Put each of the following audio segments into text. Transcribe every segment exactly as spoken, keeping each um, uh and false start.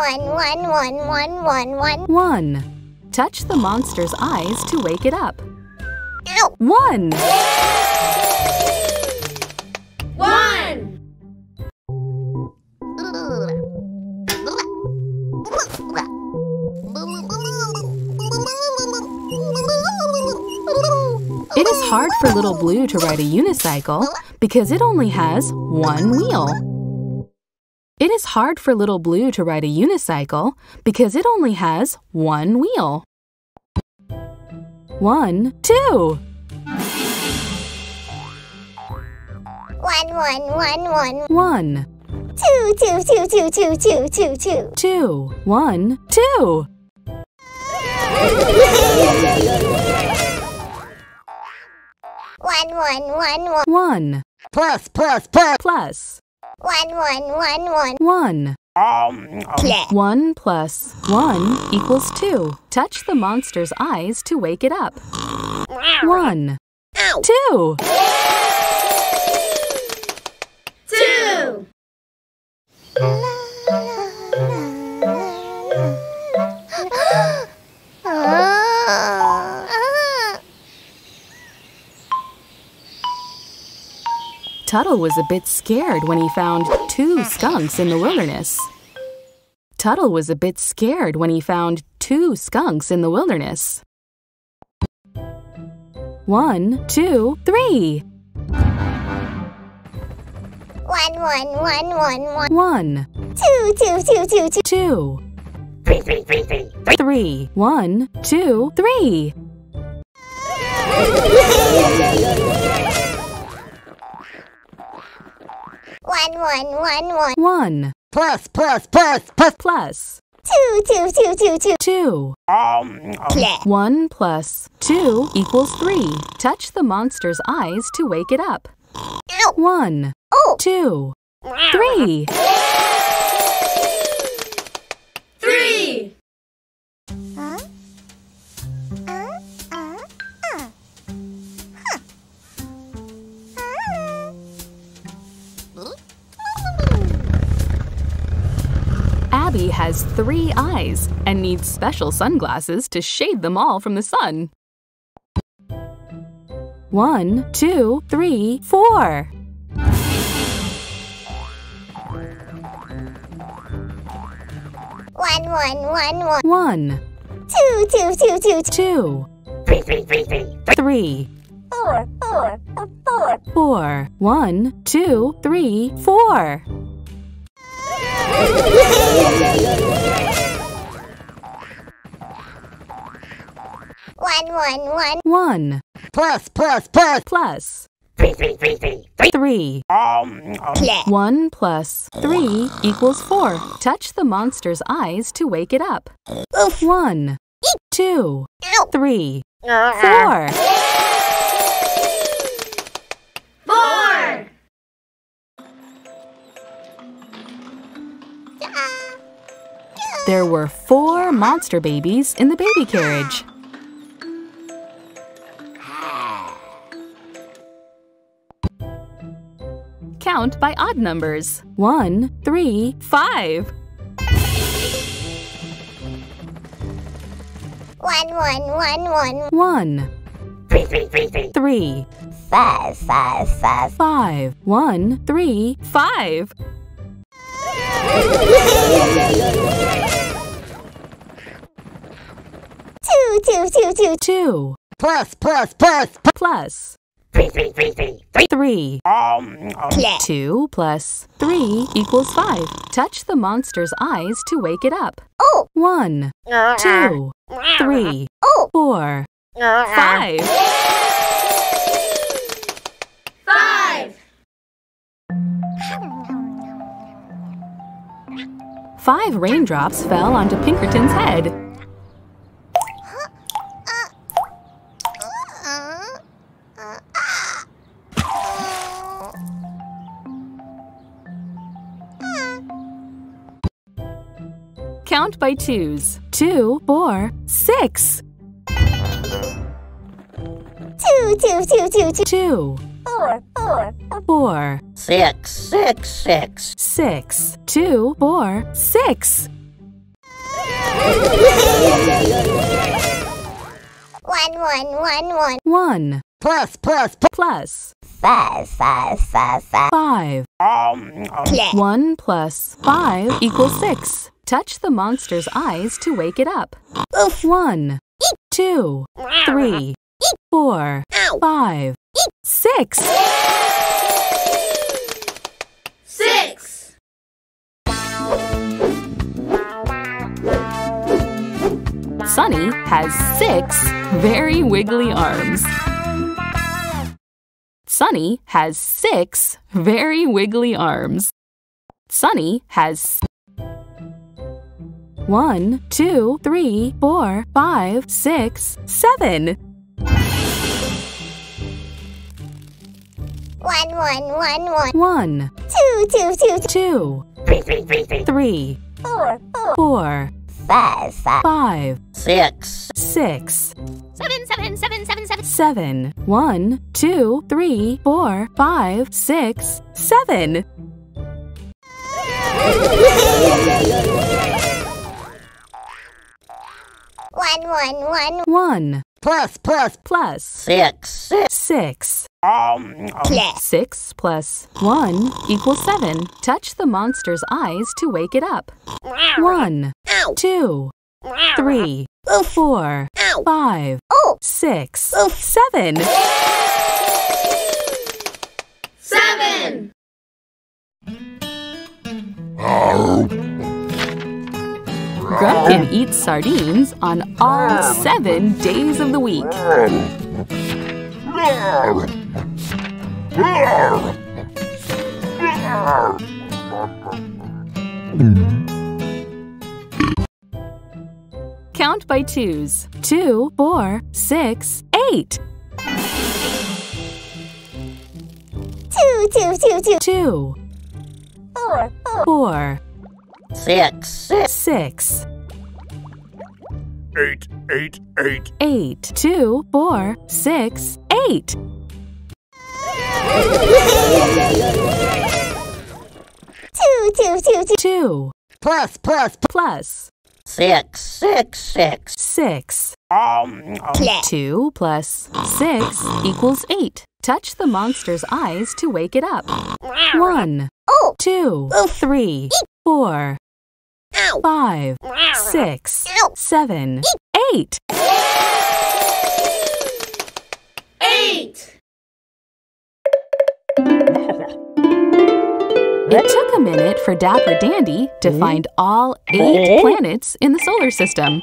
one, one, one, one, one, one. One. Touch the monster's eyes to wake it up. Ow. One. Yay! One. It is hard for Little Blue to ride a unicycle because it only has one wheel. It is hard for Little Blue to ride a unicycle because it only has one wheel. One, two. One, one, one, one. One. Two, two, two, two, two, two, two, two. Two. One, two. One, one, one, one. One. Plus, plus, plus. Plus. One, one, one, one. One. Um, um. One plus one equals two. Touch the monster's eyes to wake it up. One. Ow. Two. Two. Tuttle was a bit scared when he found two skunks in the wilderness. Tuttle was a bit scared when he found two skunks in the wilderness. One, two, three. One, one, one, one, one. One. Two, two, two, two, two. Two. Three, three, three, three. Three. Three. One, two, three. One, one, one, one. One. Plus, plus, plus, plus, plus. Two, two, two, two, two. Two. Um, um. One plus two equals three. Touch the monster's eyes to wake it up. Ow. One. Oh. Two. Three. Three. Huh? Uh, uh, uh. Huh. Abby has three eyes and needs special sunglasses to shade them all from the sun. One, two, three, four. One, one, one, one. One. Two, two, two, two, two. Three, three, three, three. Three. Four, four, four. Four. One, two, three, four. One, one, one. One. Plus, plus, plus. Plus. Three, three, three, three. Three. Three. Um, um. One plus three equals four. Touch the monster's eyes to wake it up. Oof. One. Eek. Two. Ow. Three. Uh-uh. Four. There were four monster babies in the baby carriage. Count by odd numbers. One, three, five. One, one, one, one. One. Three, three, three, three. Three. Five, five, five. Five. One, three, five. Two, two, two, two, two. Plus, plus, plus, plus. Three, three, three, three, three. Three. Um, um. Two plus three equals five. Touch the monster's eyes to wake it up. Oh. One, two, three, oh. Four, five. Five. Five raindrops fell onto Pinkerton's head. Count by twos. Two, four, six. Two, two, two, two, two. Two. Four, four, four. Six, six, six. Six, two, four, six. One, one, one, one. One. Plus, plus, pl plus. Five, five, five, five. Five. Um, um. One plus five equals six. Touch the monster's eyes to wake it up. Oof. One, Eek. two, three, Eek. four, Ow. five, Eek. six. Six. Sunny has six very wiggly arms. Sunny has six very wiggly arms. Sunny has one, two, three, four, five, six, seven. One, one, one, one. One. Two, two, two, two. Three, three, three, three. Three. Four, four. Four. Five, five. Five. Six. Six. Seven, seven, seven, seven, seven. Seven. One, two, three, four, five, six, seven. One, one, one. One. Plus, plus, plus. Six. Six. Um, um. Six plus one equals seven. Touch the monster's eyes to wake it up. One, Ow. two, three, Oof. four, Ow. five, Oof. six, Oof. seven. Seven. Grumpkin eats sardines on all seven days of the week. Count by twos. Two, four, six, eight. Two, two, two, two. Two. Four, four. Four. Six. Six. Eight, eight, eight. Eight, two, four, six, eight. Two, two, two, two. Two. Plus, plus, plus. Six, six, six. Six. Um, um. Two plus six equals eight. Touch the monster's eyes to wake it up. One. Oh. Two. Oof. Three. Eek. Four. Ow. Five. Six. Ow. Seven. Eek. Eight. Eight. It took a minute for Dapper Dandy to find all eight planets in the solar system.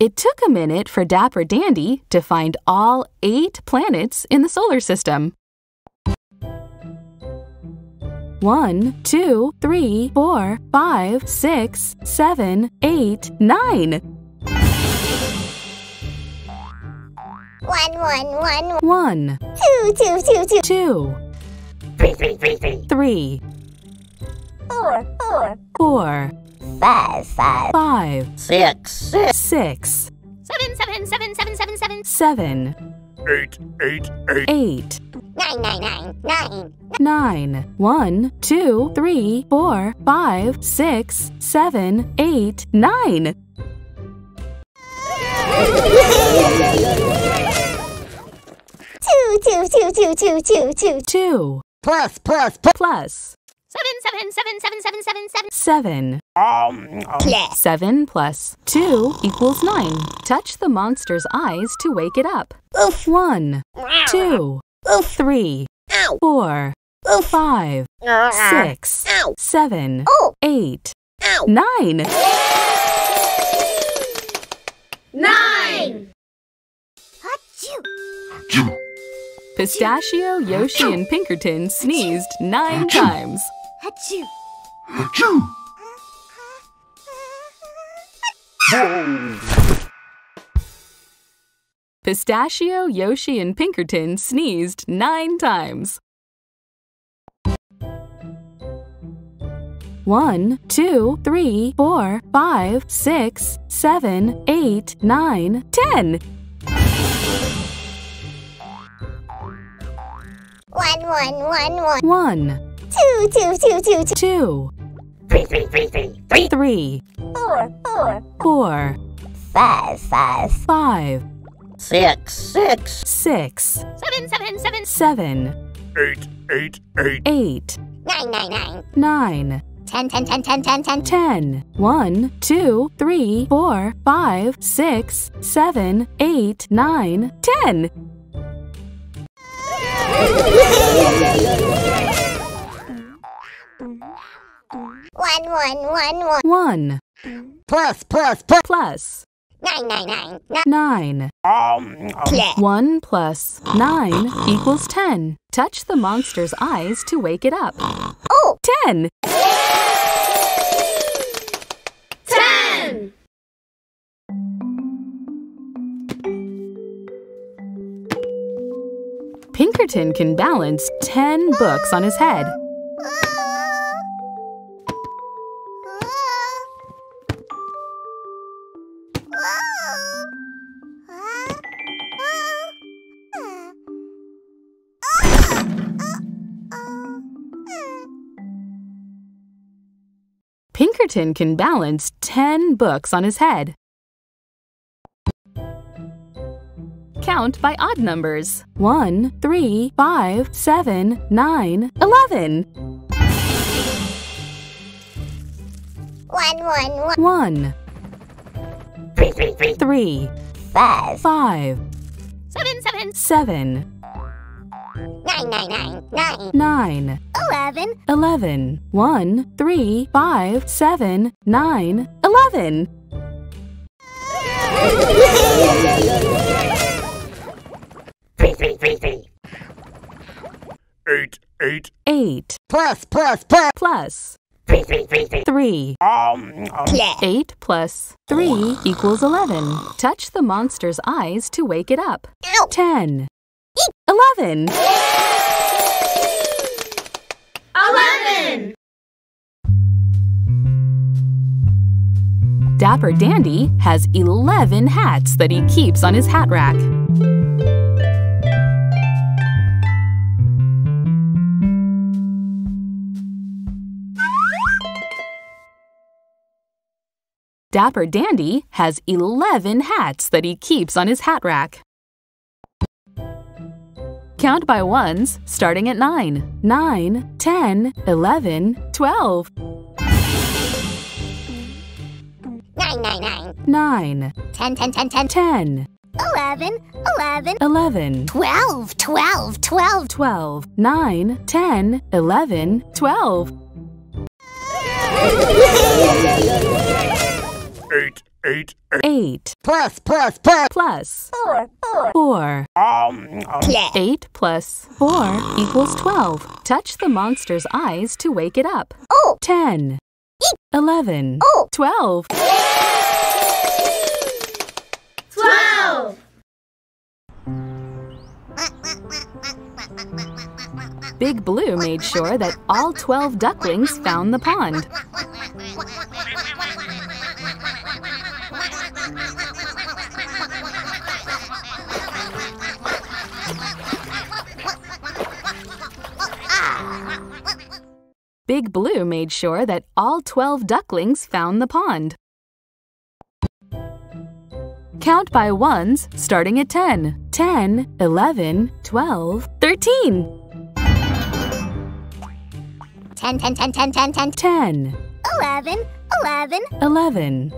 It took a minute for Dapper Dandy to find all eight planets in the solar system. One, two, three, four, five, six, seven, eight, nine. One, one, one. One. Two, two, two, two. Two. Three, three, three, three. Three. Four, four. Four. Five, five. Five. Six. Six. Seven, seven, seven, seven, seven, seven. Seven. Eight, eight, eight. Eight. Nine, nine, nine, nine. Nine. One, two, three, four, five, six, seven, eight, nine. Two, two, two, two, two, two, two. Two. Plus, plus, plus. Plus. Seven, seven, seven, seven, seven, seven, seven. Seven. Um, um. Seven plus two equals nine. Touch the monster's eyes to wake it up. Oof. One, two, Oof. three, Ow. four, Oof. five, Ow. six, Ow. seven, Ow. eight, Ow. nine. Nine. Hachu. Pistachio, Yoshi, and Pinkerton sneezed nine times. Hachu. Hachu. Pistachio, Yoshi, and Pinkerton sneezed nine times. One, two, three, four, five, six, seven, eight, nine, ten. One, One, one, one, one. One. Two, two, two, two, two. Two. Three, three, three, three, three. Three. Four, four. Four. Five, five. Five. Six, six. Six. Seven, seven, seven. Seven. Eight, eight, eight. Eight. Nine, nine, nine. Nine. Ten, ten, ten, ten, ten, ten. Ten. One, two, three, four, five, six, seven, eight, nine, ten. One, one, one, one. One. Plus, plus, plus. Plus. Nine, nine, nine. Nine. Um, um. One plus nine equals ten. Touch the monster's eyes to wake it up. Oh! Ten. Ten. Pinkerton can balance ten books on his head. Pinkerton can balance ten books on his head. Count by odd numbers. One, three, five, seven, nine, eleven. One, one, one. One. Three, three, three. Three. Five. Five. Seven, seven. Seven. Nine, nine, nine, nine. Nine. Eleven. Eleven. One, three, five, seven, nine, eleven. Three, three, three, three. Eight, eight. Eight. Plus, plus, plus. Plus. Three, three, three, three. Three. Um, um. Eight plus three equals eleven. Touch the monster's eyes to wake it up. Ow. Ten. Eleven. Eleven. Dapper Dandy has eleven hats that he keeps on his hat rack. Dapper Dandy has eleven hats that he keeps on his hat rack. Count by ones, starting at nine. Nine, ten, eleven, twelve. Nine, nine, nine. Nine. Ten, ten, ten, ten. Ten. Eleven, eleven. Eleven. Twelve, twelve, twelve. Twelve. Nine, ten, eleven, twelve. Eight. Eight, eight. Eight. Plus, plus, plus. Plus. Four, four. Four. Um, um. Eight plus four equals twelve. Touch the monster's eyes to wake it up. Oh. Ten. Eek. Eleven. Oh. Twelve. Twelve. Big Blue made sure that all twelve ducklings found the pond. Big Blue made sure that all twelve ducklings found the pond. Count by ones, starting at ten. ten, eleven, twelve, thirteen. ten, ten, ten, ten, ten, ten. ten. eleven, eleven. eleven.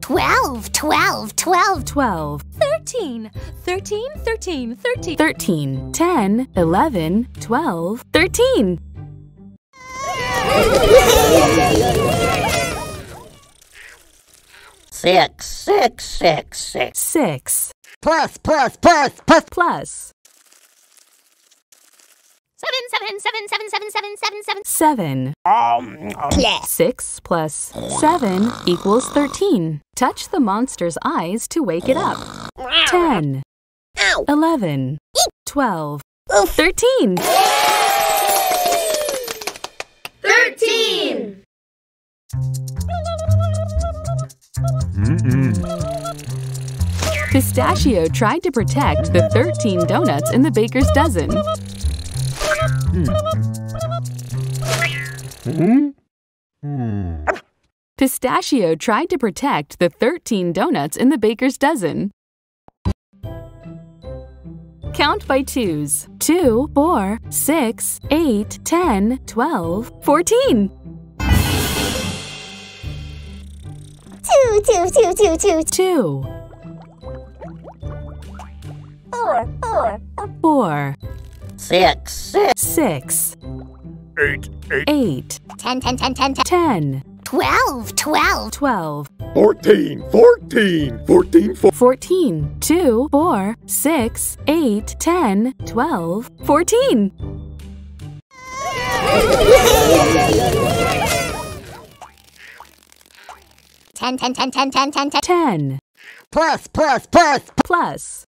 twelve, twelve, twelve. twelve. thirteen, thirteen, thirteen, thirteen. thirteen. ten, eleven, twelve, thirteen. Six, six, six, six. Six. Plus, plus, plus, plus, plus. Seven, seven, seven, seven, seven, seven, seven, seven. Seven. Um, um. Six plus seven equals thirteen. Touch the monster's eyes to wake it up. Ten. Ow. Eleven. Eek. Twelve. Oof. Thirteen. Thirteen. Mm-mm. Pistachio tried to protect the thirteen donuts in the baker's dozen. Pistachio tried to protect the thirteen donuts in the baker's dozen. Count by twos. Two, four, six, eight, ten, twelve, fourteen. Two, two, two, two, two, two. Four, four, four. Six, six. Six. Eight, eight. Eight. Ten, ten, ten, ten, ten. Ten. Twelve, twelve. Twelve. Fourteen, fourteen, fourteen, four. Fourteen. Two, four, six, eight, ten, twelve, fourteen. Ten, ten, ten, ten, ten, ten, ten. Ten. Plus, plus, plus, plus.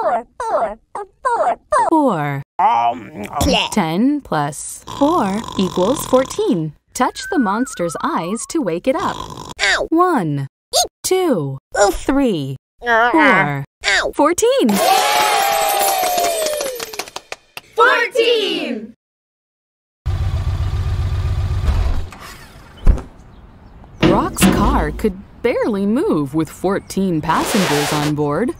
Four, four, four, four. Four. Um, um. Ten plus four equals fourteen. Touch the monster's eyes to wake it up. Ow. One, Eep. two, Oof. three, uh, four, ow. fourteen. Fourteen. Brock's car could barely move with fourteen passengers on board.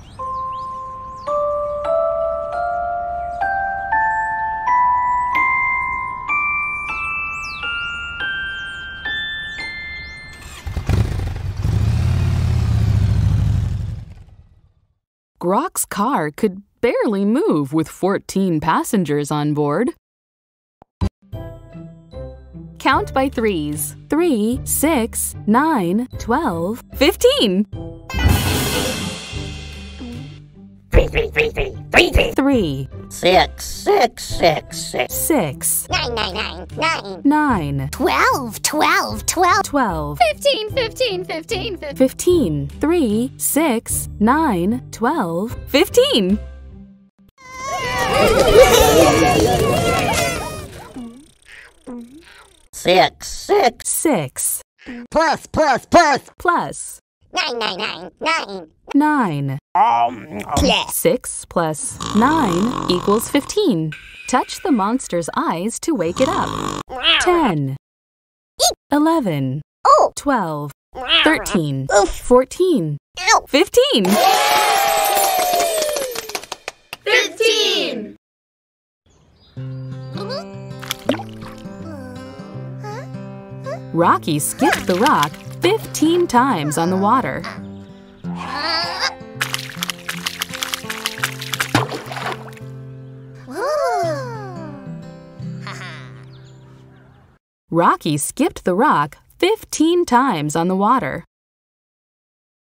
Brock's car could barely move with fourteen passengers on board. Count by threes. Three, six, nine, twelve, fifteen. Three, three, three, three, three, three. Three. Six, six, six, six. Six. Nine, nine, nine, nine. Nine. Twelve, twelve, twelve. Twelve. Fifteen, fifteen, fifteen, fifteen. Fifteen. Three, six, nine, twelve, fifteen. Six, six. Six. Plus, plus, plus. Plus. Nine, nine, nine, nine. Nine. Um, um. Six plus nine equals fifteen. Touch the monster's eyes to wake it up. Ten. Eep. Eleven. Oh. Twelve. Thirteen. Oof. Fourteen. Ow. Fifteen. Fifteen. Rocky skipped the rock fifteen times on the water. Rocky skipped the rock fifteen times on the water.